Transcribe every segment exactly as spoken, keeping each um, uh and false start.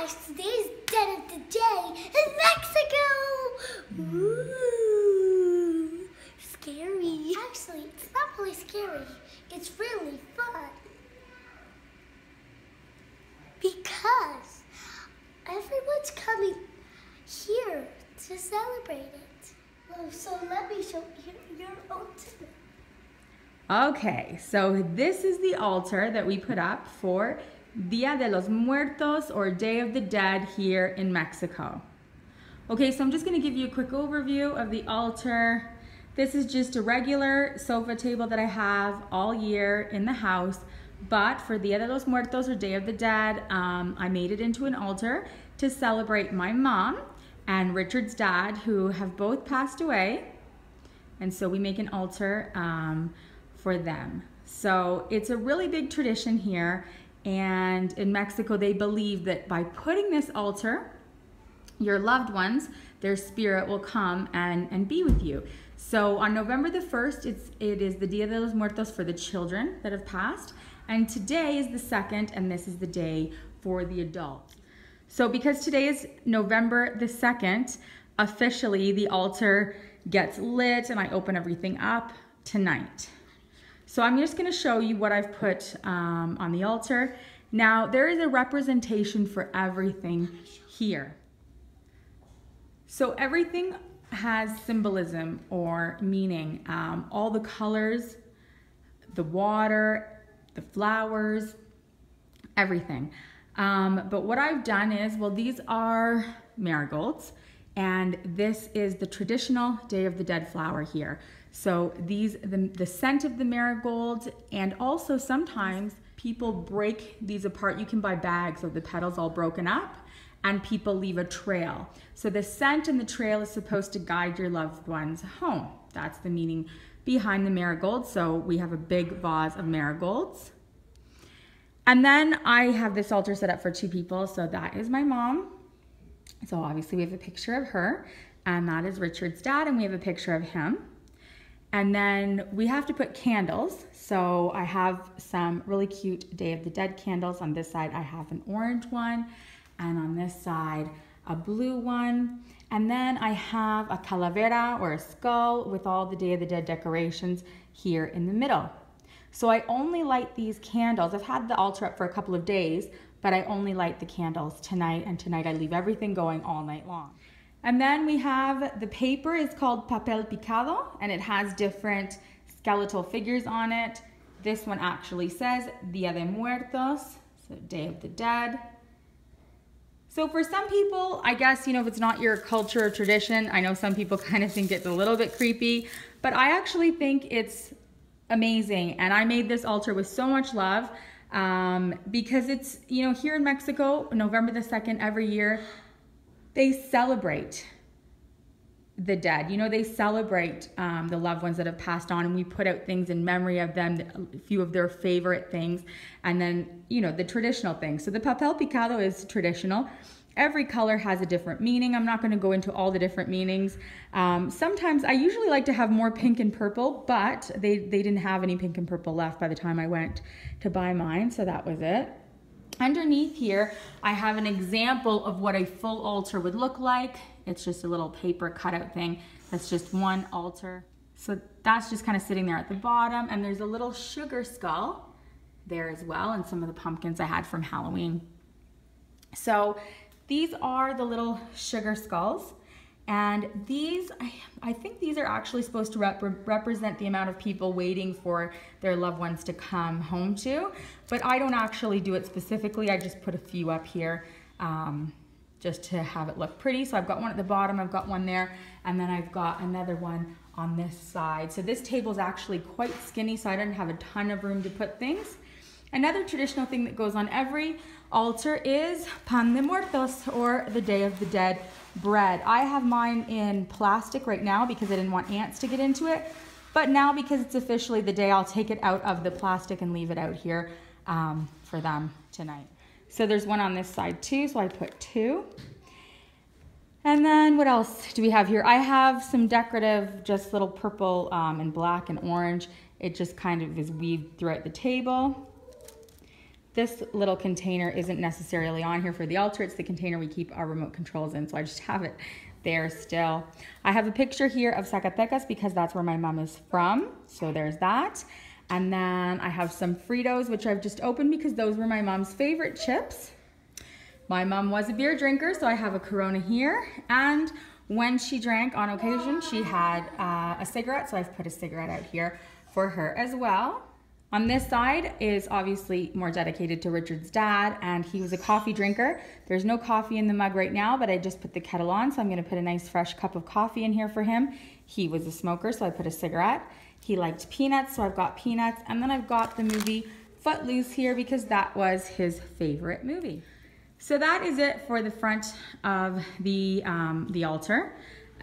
guys, today's dead of the day in Mexico! Ooh, scary. Actually, it's not really scary. It's really fun. Because everyone's coming here to celebrate it. Well, so let me show you your altar. Okay, so this is the altar that we put up for Dia de los Muertos, or Day of the Dead, here in Mexico. Okay, so I'm just going to give you a quick overview of the altar. This is just a regular sofa table that I have all year in the house, but for Dia de los Muertos, or Day of the Dead, um, I made it into an altar to celebrate my mom and Richard's dad, who have both passed away, and so we make an altar um, for them. So it's a really big tradition here. And in Mexico, they believe that by putting this altar, your loved ones, their spirit will come and, and be with you. So on November the first, it's, it is the Dia de los Muertos for the children that have passed. And today is the second, and this is the day for the adults. So because today is November the second, officially the altar gets lit and I open everything up tonight. So I'm just gonna show you what I've put um, on the altar. Now, there is a representation for everything here. So everything has symbolism or meaning. Um, all the colors, the water, the flowers, everything. Um, but what I've done is, well, these are marigolds, and this is the traditional Day of the Dead flower here. So these, the, the scent of the marigold, and also sometimes people break these apart. You can buy bags of the petals all broken up, and people leave a trail. So the scent and the trail is supposed to guide your loved ones home. That's the meaning behind the marigold. So we have a big vase of marigolds. And then I have this altar set up for two people. So that is my mom. So obviously we have a picture of her, and that is Richard's dad, and we have a picture of him. And then we have to put candles. So I have some really cute Day of the Dead candles. On this side, I have an orange one, and on this side, a blue one. And then I have a calavera, or a skull, with all the Day of the Dead decorations here in the middle. So I only light these candles. I've had the altar up for a couple of days, but I only light the candles tonight, and tonight I leave everything going all night long. And then we have the paper. It's called Papel Picado, and it has different skeletal figures on it. This one actually says Dia de Muertos, so Day of the Dead. So for some people, I guess, you know, if it's not your culture or tradition, I know some people kind of think it's a little bit creepy, but I actually think it's amazing. And I made this altar with so much love um, because it's, you know, here in Mexico, November the second every year, they celebrate the dead. You know, they celebrate um, the loved ones that have passed on, and we put out things in memory of them, a few of their favorite things, and then, you know, the traditional things. So the Papel Picado is traditional. Every color has a different meaning. I'm not going to go into all the different meanings. Um, sometimes I usually like to have more pink and purple, but they, they didn't have any pink and purple left by the time I went to buy mine, so that was it. Underneath here, I have an example of what a full altar would look like. It's just a little paper cutout thing. That's just one altar. So that's just kind of sitting there at the bottom. And there's a little sugar skull there as well, and some of the pumpkins I had from Halloween. So these are the little sugar skulls. And these, I, I think these are actually supposed to rep represent the amount of people waiting for their loved ones to come home to. But I don't actually do it specifically. I just put a few up here um, just to have it look pretty. So I've got one at the bottom, I've got one there, and then I've got another one on this side. So this table's actually quite skinny, so I didn't have a ton of room to put things. Another traditional thing that goes on every altar is Pan de Muertos, or the Day of the Dead bread. I have mine in plastic right now because I didn't want ants to get into it, but now because it's officially the day, I'll take it out of the plastic and leave it out here um, for them tonight. So there's one on this side too, so I put two. And then what else do we have here? I have some decorative, just little purple um, and black and orange. It just kind of is weaved throughout the table. This little container isn't necessarily on here for the altar. It's the container we keep our remote controls in, so I just have it there still. I have a picture here of Zacatecas because that's where my mom is from, so there's that. And then I have some Fritos, which I've just opened because those were my mom's favorite chips. My mom was a beer drinker, so I have a Corona here. And when she drank on occasion, she had uh, a cigarette, so I've put a cigarette out here for her as well. On this side is obviously more dedicated to Richard's dad, and he was a coffee drinker. There's no coffee in the mug right now, but I just put the kettle on, so I'm gonna put a nice fresh cup of coffee in here for him. He was a smoker, so I put a cigarette. He liked peanuts, so I've got peanuts. And then I've got the movie Footloose here because that was his favorite movie. So that is it for the front of the, um, the altar.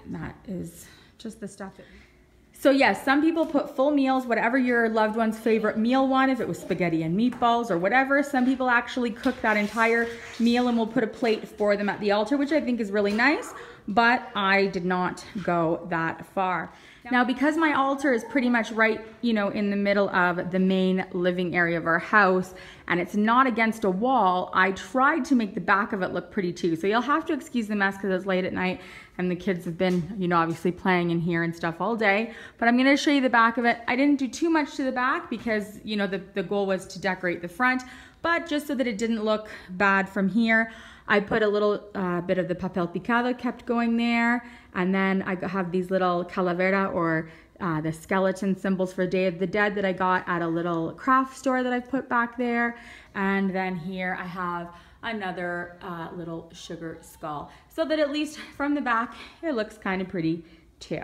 And that is just the stuff. So yes, some people put full meals, whatever your loved one's favorite meal one, if it was spaghetti and meatballs or whatever. Some people actually cook that entire meal and will put a plate for them at the altar, which I think is really nice, but I did not go that far. Now, because my altar is pretty much right, you know, in the middle of the main living area of our house, and it's not against a wall, I tried to make the back of it look pretty too. So you'll have to excuse the mess because it's late at night and the kids have been, you know, obviously playing in here and stuff all day, but I'm gonna show you the back of it. I didn't do too much to the back because, you know, the, the goal was to decorate the front, but just so that it didn't look bad from here, I put a little uh, bit of the Papel Picado kept going there, and then I have these little calavera or uh, the skeleton symbols for Day of the Dead that I got at a little craft store that I put back there, and then here I have another uh, little sugar skull, so that at least from the back it looks kind of pretty too.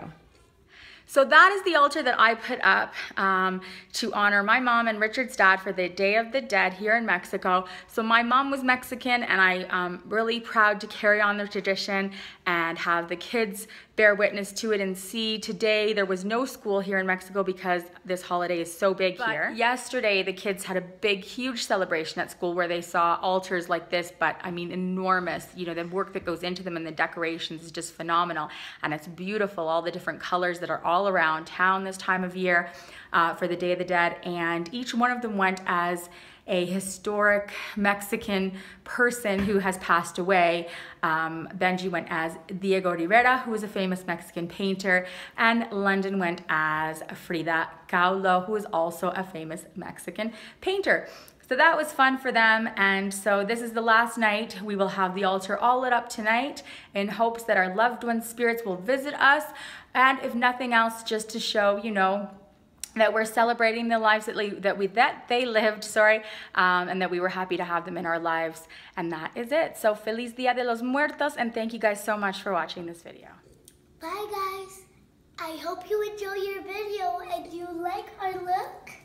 So that is the altar that I put up um, to honor my mom and Richard's dad for the Day of the Dead here in Mexico. So my mom was Mexican, and I'm um, really proud to carry on the tradition and have the kids bear witness to it and see. Today there was no school here in Mexico because this holiday is so big but here. Yesterday the kids had a big, huge celebration at school where they saw altars like this, but I mean enormous. You know, the work that goes into them and the decorations is just phenomenal, and it's beautiful, all the different colors that are all around town this time of year uh, for the Day of the Dead, and each one of them went as a historic Mexican person who has passed away. Um, Benji went as Diego Rivera, who was a famous Mexican painter, and Londyn went as Frida Kahlo, who is also a famous Mexican painter. So that was fun for them, and so this is the last night. We will have the altar all lit up tonight in hopes that our loved ones' spirits will visit us, and if nothing else, just to show, you know, that we're celebrating the lives that, that we that they lived, sorry, um, and that we were happy to have them in our lives. And that is it. So Feliz Dia de los Muertos, and thank you guys so much for watching this video. Bye guys. I hope you enjoy your video and you like our look.